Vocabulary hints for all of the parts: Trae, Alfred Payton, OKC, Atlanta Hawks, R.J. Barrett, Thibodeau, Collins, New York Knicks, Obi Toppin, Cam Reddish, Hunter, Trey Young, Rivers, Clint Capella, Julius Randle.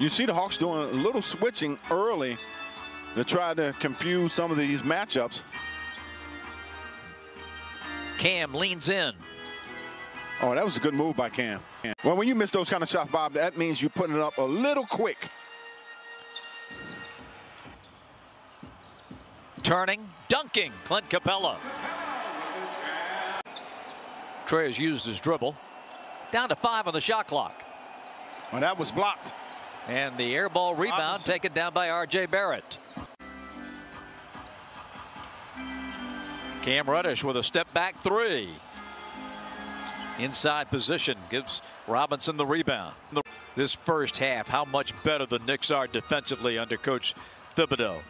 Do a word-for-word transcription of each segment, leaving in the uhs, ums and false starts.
you see the Hawks doing a little switching early to try to confuse some of these matchups. Cam leans in. Oh, that was a good move by Cam. Well, when you miss those kind of shots, Bob, that means you're putting it up a little quick. Turning, dunking, Clint Capella. Trae has used his dribble. Down to five on the shot clock. Well, that was blocked. And the air ball rebound Obviously. taken down by R J. Barrett. Cam Reddish with a step back three. Inside position gives Robinson the rebound. This first half, how much better the Knicks are defensively under Coach Thibodeau.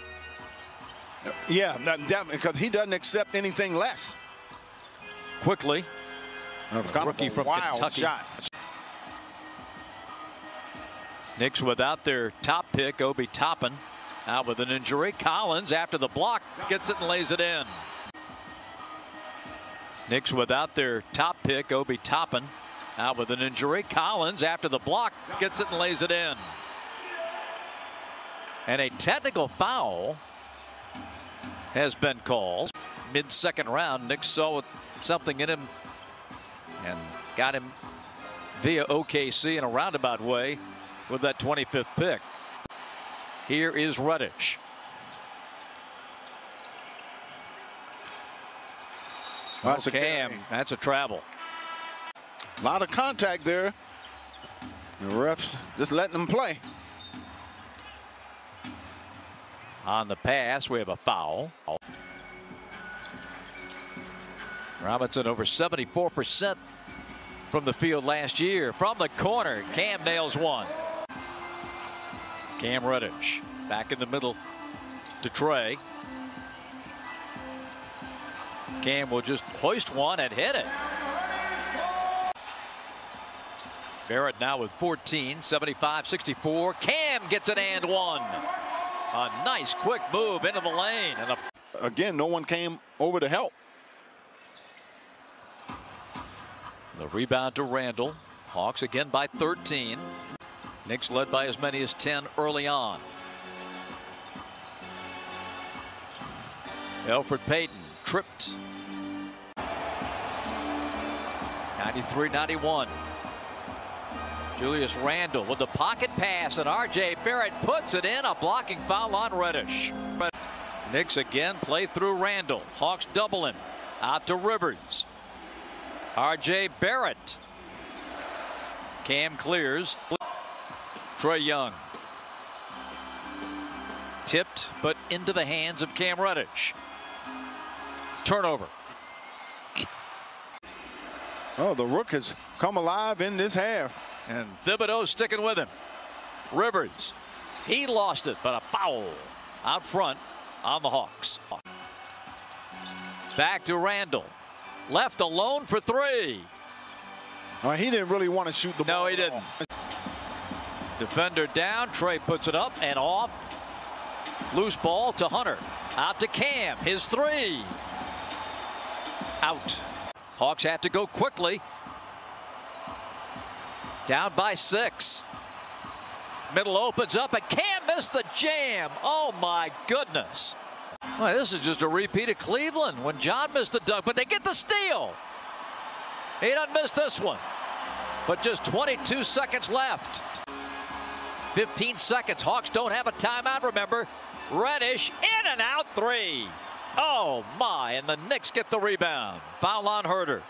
Yeah, definitely, because he doesn't accept anything less. Quickly, rookie from Kentucky. Shot. Knicks without their top pick, Obi Toppin, out with an injury. Collins, after the block, gets it and lays it in. Knicks without their top pick, Obi Toppin, out with an injury. Collins, after the block, gets it and lays it in. And a technical foul has been called. Mid-second round, Knicks saw something in him and got him via O K C in a roundabout way with that twenty-fifth pick. Here is Reddish. Well, that's oh, Cam, a that's a travel. A lot of contact there. The refs just letting them play. On the pass, we have a foul. Robinson over seventy-four percent from the field last year. From the corner, Cam nails one. Cam Reddish back in the middle to Trae. Cam will just hoist one and hit it. Barrett now with fourteen, seventy-five sixty-four. Cam gets an and one. A nice quick move into the lane. And a Again, no one came over to help. The rebound to Randle. Hawks again by thirteen. Knicks led by as many as ten early on. Alfred Payton tripped. ninety-three ninety-one. Julius Randle with the pocket pass, and R J. Barrett puts it in. A blocking foul on Reddish. Knicks again play through Randle. Hawks double him. Out to Rivers. R J. Barrett. Cam clears. Trey Young. Tipped, but into the hands of Cam Reddish. Turnover. Oh, the Rook has come alive in this half. And Thibodeau sticking with him. Rivers. He lost it, but a foul out front on the Hawks. Back to Randle. Left alone for three. Well, he didn't really want to shoot the ball. No, he didn't. Defender down. Trae puts it up and off. Loose ball to Hunter. Out to Cam. His three. Out. Hawks have to go quickly. Down by six. Middle opens up, and Cam missed the jam. Oh, my goodness. Well, this is just a repeat of Cleveland when John missed the dunk, but they get the steal. He doesn't miss this one. But just twenty-two seconds left. fifteen seconds. Hawks don't have a timeout, remember. Reddish, in and out, three. Oh, my, and the Knicks get the rebound. Foul on Hunter.